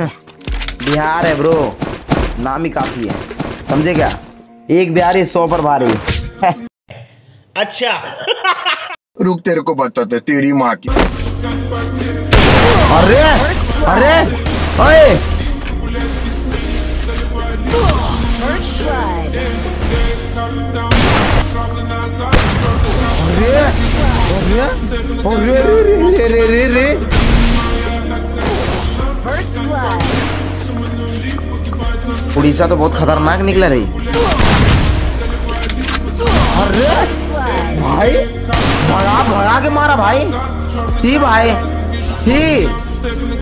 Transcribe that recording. है। बिहार है ब्रो, नाम ही काफी है, समझे क्या? एक बिहारी 100 पर भारी। अच्छा रुक तेरे को बताते तेरी माँ की। अरे अरे ओए उड़ीसा तो बहुत खतरनाक निकला रही। अरे भाई भगा भगा के मारा भाई, ही